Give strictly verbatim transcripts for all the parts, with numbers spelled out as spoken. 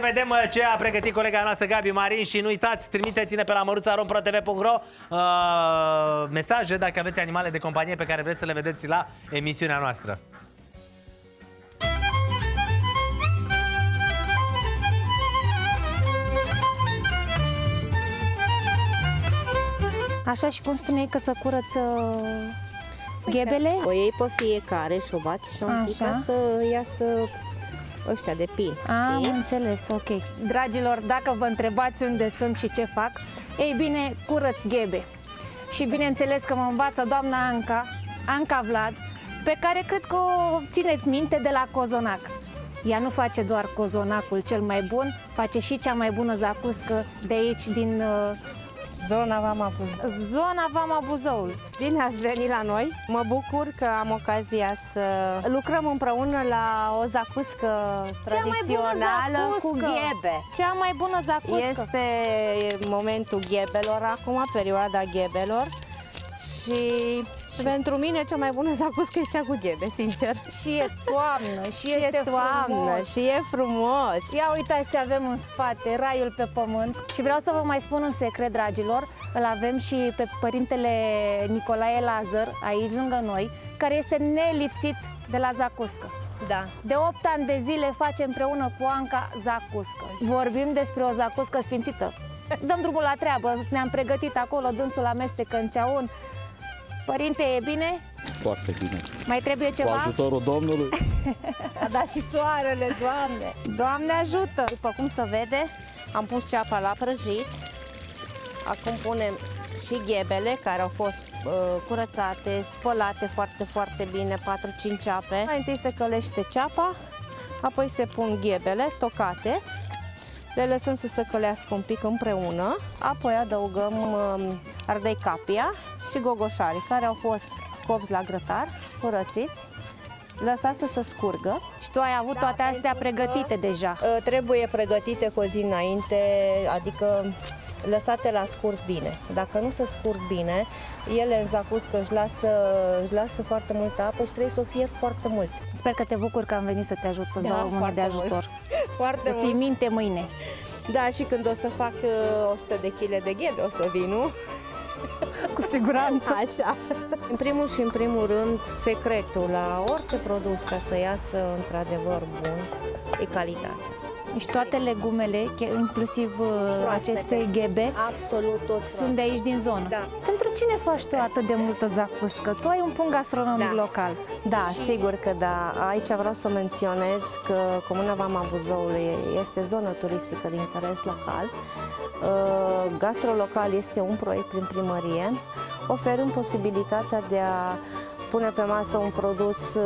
să vedem ce a pregătit colega noastră Gabi Marin. Și nu uitați, trimiteți-ne pe la maruța punct rom pro t v punct ro uh, mesaje dacă aveți animale de companie pe care vreți să le vedeți la emisiunea noastră. Așa și cum spuneai că să curăță ghebele? O iei pe fiecare și o bați și o împica să iasă ăștia de pin. Am înțeles, ok. Dragilor, dacă vă întrebați unde sunt și ce fac, ei bine, curăț ghebe. Și bineînțeles că mă învață doamna Anca, Anca Vlad, pe care cred că o țineți minte de la cozonac. Ea nu face doar cozonacul cel mai bun, face și cea mai bună zacuscă de aici, din... Zona Vama Buzăului. Zona Vama Buzăului. Bine ați venit la noi. Mă bucur că am ocazia să lucrăm împreună la o zacuscă tradițională cu ghebe. Cea mai bună zacuscă. Este momentul ghebelor acum, perioada ghebelor. Și, și pentru mine cea mai bună zacuscă e cea cu ghebe, sincer. Și e toamnă, și, și este toamnă, frumos. Și e frumos. Ia uitați ce avem în spate, raiul pe pământ. Și vreau să vă mai spun un secret, dragilor. Îl avem și pe părintele Nicolae Lazăr, aici lângă noi, care este nelipsit de la zacuscă. Da. De opt ani de zile face împreună cu Anca zacuscă. Vorbim despre o zacuscă sfințită. Dăm drumul la treabă, ne-am pregătit acolo, dânsul amestecă în ceaun. Părinte, e bine? Foarte bine. Mai trebuie ceva? Cu ajutorul Domnului. A dat și soarele, Doamne. Doamne ajută! După cum se vede, am pus ceapa la prăjit. Acum punem și ghebele care au fost uh, curățate, spălate foarte, foarte bine, patru cinci ape. Mai întâi se călește ceapa, apoi se pun ghebele tocate. Le lăsăm să se călească un pic împreună, apoi adăugăm ardei capia și gogoșarii care au fost copți la grătar, curățiți, lăsați să se scurgă. Și tu ai avut da, toate astea pregătite deja? Trebuie pregătite cu o zi înainte, adică lăsate la scurs bine. Dacă nu se scurg bine, ele în zacuscă își lasă, își lasă foarte multă apă și trebuie să o fie foarte mult. Sper că te bucur că am venit să te ajut, să-ți da, dau o mână de ajutor. Să ții minte mâine. Da, și când o să fac o sută de kilograme de ghebe o să vin, nu? Cu siguranță. Așa. În primul și în primul rând, secretul la orice produs ca să iasă într-adevăr bun e calitatea. Și toate legumele, inclusiv proaspete, aceste ghebe, absolut tot sunt de aici din zonă. Da. Pentru cine faci tu atât de multă zacuscă? Tu ai un punct gastronomic da. local. Da, și... sigur că da. Aici vreau să menționez că Comuna Vama Buzăului este zonă turistică de interes local. Gastrolocal este un proiect prin primărie, oferând posibilitatea de a pune pe masă un produs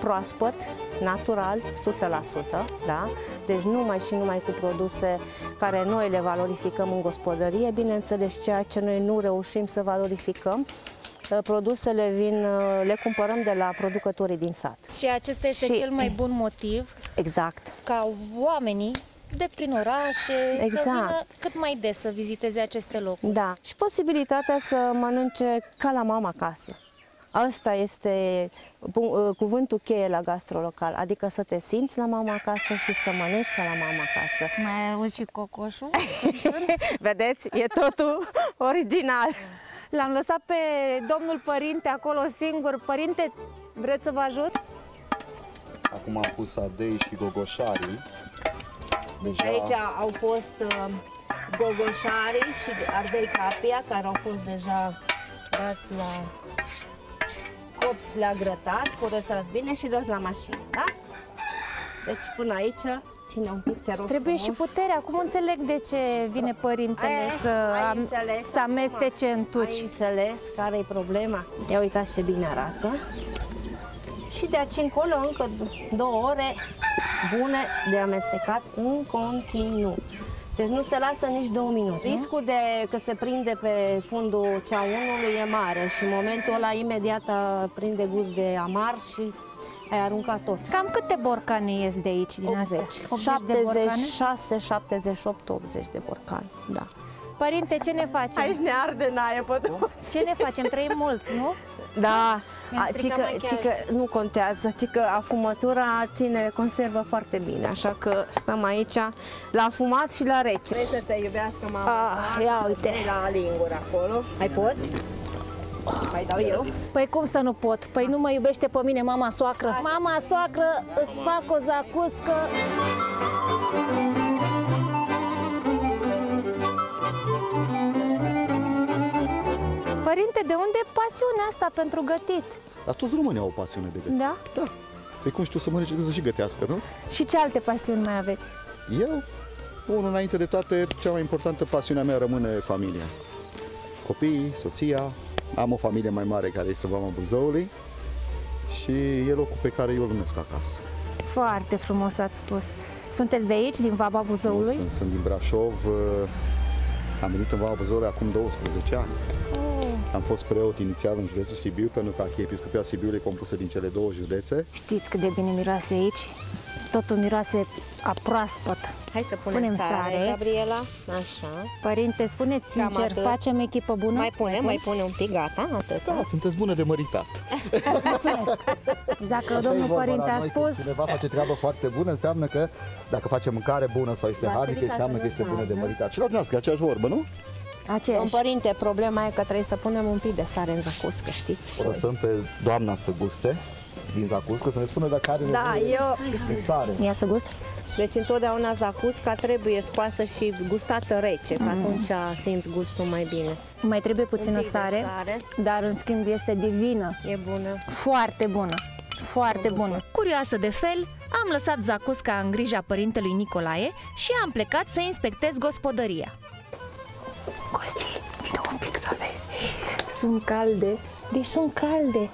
proaspăt, natural, o sută la sută, da? Deci numai și numai cu produse care noi le valorificăm în gospodărie, bineînțeles ceea ce noi nu reușim să valorificăm, produsele vin, le cumpărăm de la producătorii din sat. Și acesta este și... cel mai bun motiv exact. ca oamenii de prin orașe, exact. să vină cât mai des să viziteze aceste locuri. Da, și posibilitatea să mănânce ca la mama acasă. Asta este cuvântul cheie la gastrolocal, adică să te simți la mama acasă și să mănânci ca la mama acasă. Mai auzi și cocoșul? Vedeți? E totul original. L-am lăsat pe domnul părinte acolo singur. Părinte, vreți să vă ajut? Acum am pus ardei și gogoșarii. Deja... Aici au fost gogoșarii și ardei capia, care au fost deja dați la... copți la grătar, curățați bine și dați la mașină, da? Deci până aici ține un pic, te rog. Trebuie frumos. și putere, acum înțeleg de ce vine părintele ai, să, ai înțeles, să amestece acum. în tuci. Ai înțeles care e problema? Ia uitați ce bine arată. Și de aici încolo încă două ore bune de amestecat în continuu. Deci nu se lasă nici două minute. Riscul de că se prinde pe fundul ceaunului e mare și în momentul ăla imediat prinde gust de amar și ai aruncat tot. Cam câte borcane ies de aici din astea? șaptezeci și șase, șaptezeci și opt, optzeci de borcane, da. Părinte, ce ne facem? Aici ne arde în aer pe toți. Ce ne facem? Trăim mult, nu? Da. Cică, nu contează, cică afumătura ține, conservă foarte bine, așa că stăm aici la fumat și la rece. Vrei să te iubească mama? Ah, ia uite. La lingură acolo. Mai poți? Mai dau eu? Păi cum să nu pot? Păi nu mă iubește pe mine mama soacră. Mama soacră, îți fac o zacuscă. Părinte, de unde e pasiunea asta pentru gătit? Dar toți românii au o pasiune de gătit. Da? Da. Păi cum știu să mănânce să și gătească, nu? Și ce alte pasiuni mai aveți? Eu? Unul înainte de toate, cea mai importantă pasiunea mea rămâne familia. Copiii, soția, am o familie mai mare care este Vama Buzăului și e locul pe care eu îl numesc acasă. Foarte frumos ați spus. Sunteți de aici, din Vama Buzăului? Sunt, sunt din Brașov. Am venit în Vama Buzăului acum douăsprezece ani. Am fost preot inițial în județul Sibiu, pentru că Arhiepiscopia Sibiului e compusă din cele două județe. Știți cât de bine miroase aici? Totul miroase a proaspăt. Hai să punem, punem sare, sare, Gabriela. Așa. Părinte, spuneți sincer, facem echipă bună? Mai punem, mai punem un pic, gata, atât. Da, sunteți bună de măritat. Mulțumesc. Și dacă așa domnul vorba, părinte a spus... Cineva face treabă foarte bună, înseamnă că dacă face mâncare bună sau este harnică, înseamnă că este bună de măritat. Și la dumneavoastră, aceeași vorbă, nu? Aceeași. Domn părinte, problema e că trebuie să punem un pic de sare în zacuscă, știți? O lăsăm pe doamna să guste din zacuscă, să ne spună dacă are da, nevoie eu... de sare. Ia să gust. Deci întotdeauna zacusca trebuie scoasă și gustată rece, mm. că atunci simți gustul mai bine. Mai trebuie puțină sare, sare, dar în schimb este divină. E bună. Foarte bună. Foarte bună. bună. Curioasă de fel, am lăsat zacusca în grija părintelui Nicolae și am plecat să inspectez gospodăria. Costi, vină un pic să vezi. Sunt calde. Deci sunt calde.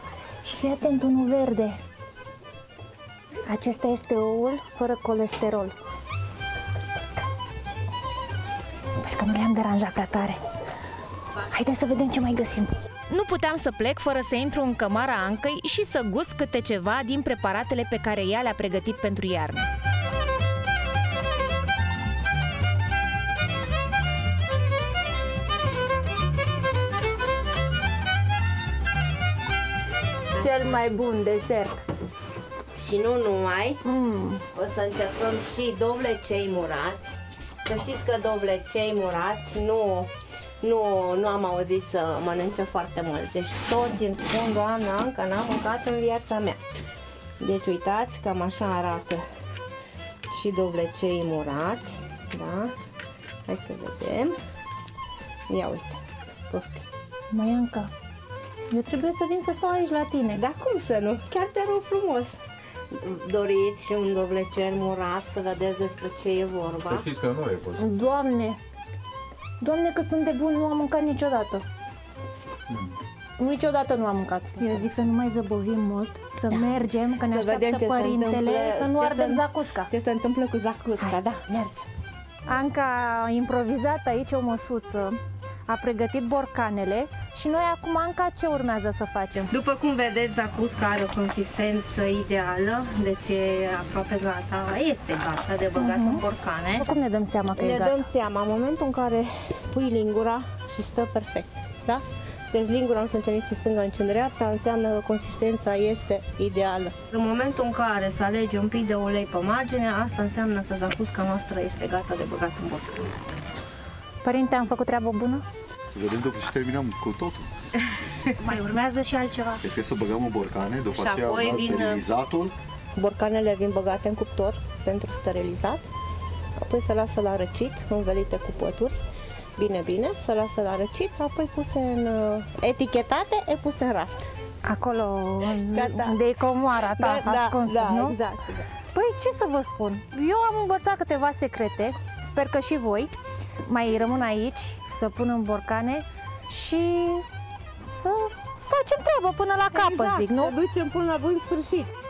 Și fii atent, unul verde. Acesta este oul fără colesterol. Sper că nu le-am deranjat prea tare. Haideți să vedem ce mai găsim. Nu puteam să plec fără să intru în cămara Ancăi și să gust câte ceva din preparatele pe care ea le-a pregătit pentru iarnă. Cel mai bun desert. Și nu numai, mm. o să încercăm și dovlecei murați. Să știți că dovlecei murați nu, nu, nu am auzit să mănânce foarte mult. Deci toți îmi spun, doamna, încă n-am mâncat în viața mea. Deci uitați, cam așa arată și dovlecei murați. Da? Hai să vedem. Ia uite, poftim. Mai încă. Eu trebuie să vin să stau aici la tine. Dar cum să nu? Chiar te rog frumos. Doriți și un dovlecel murat să vedeți despre ce e vorba. Să știți că nu e fost. Doamne! Doamne, că sunt de bun, nu am mâncat niciodată. Mm. Niciodată nu am mâncat. Eu zic să nu mai zăbovim mult, să da. mergem, că ne să așteaptă părintele, întâmplă, să nu ardem zacusca. Ce se întâmplă cu zacusca, hai, da, mergem. Anca a improvizat aici o măsuță. A pregătit borcanele și noi acum, Anca, ce urmează să facem? După cum vedeți, zacusca are o consistență ideală, deci e aproape gata, este gata de băgat uh-huh. în borcane. Cum ne dăm seama că ne e gata? Ne dăm seama în momentul în care pui lingura și stă perfect, da? Deci lingura nu se începe nici în stânga, nici în dreapta, înseamnă că consistența este ideală. În momentul în care se alege un pic de ulei pe margine, asta înseamnă că zacusca noastră este gata de băgat în borcane. Părinte, am făcut treabă bună? Să vedem după ce terminăm cu totul. Mai urmează și altceva. Deci trebuie să băgăm în borcane, după și aceea urmează vin... sterilizatul. Borcanele vin băgate în cuptor pentru sterilizat, apoi se lasă la răcit, învelite cu pături, bine, bine, se lasă la răcit, apoi puse în etichetate, e puse în raft. Acolo, da, da. unde e comoara ta, da, ascunsă, da, nu? Exact, da. Păi ce să vă spun, eu am învățat câteva secrete, sper că și voi. Mai rămân aici să pun în borcane și să facem treabă până la capăt, exact, zic, nu? Să ducem până la bun sfârșit.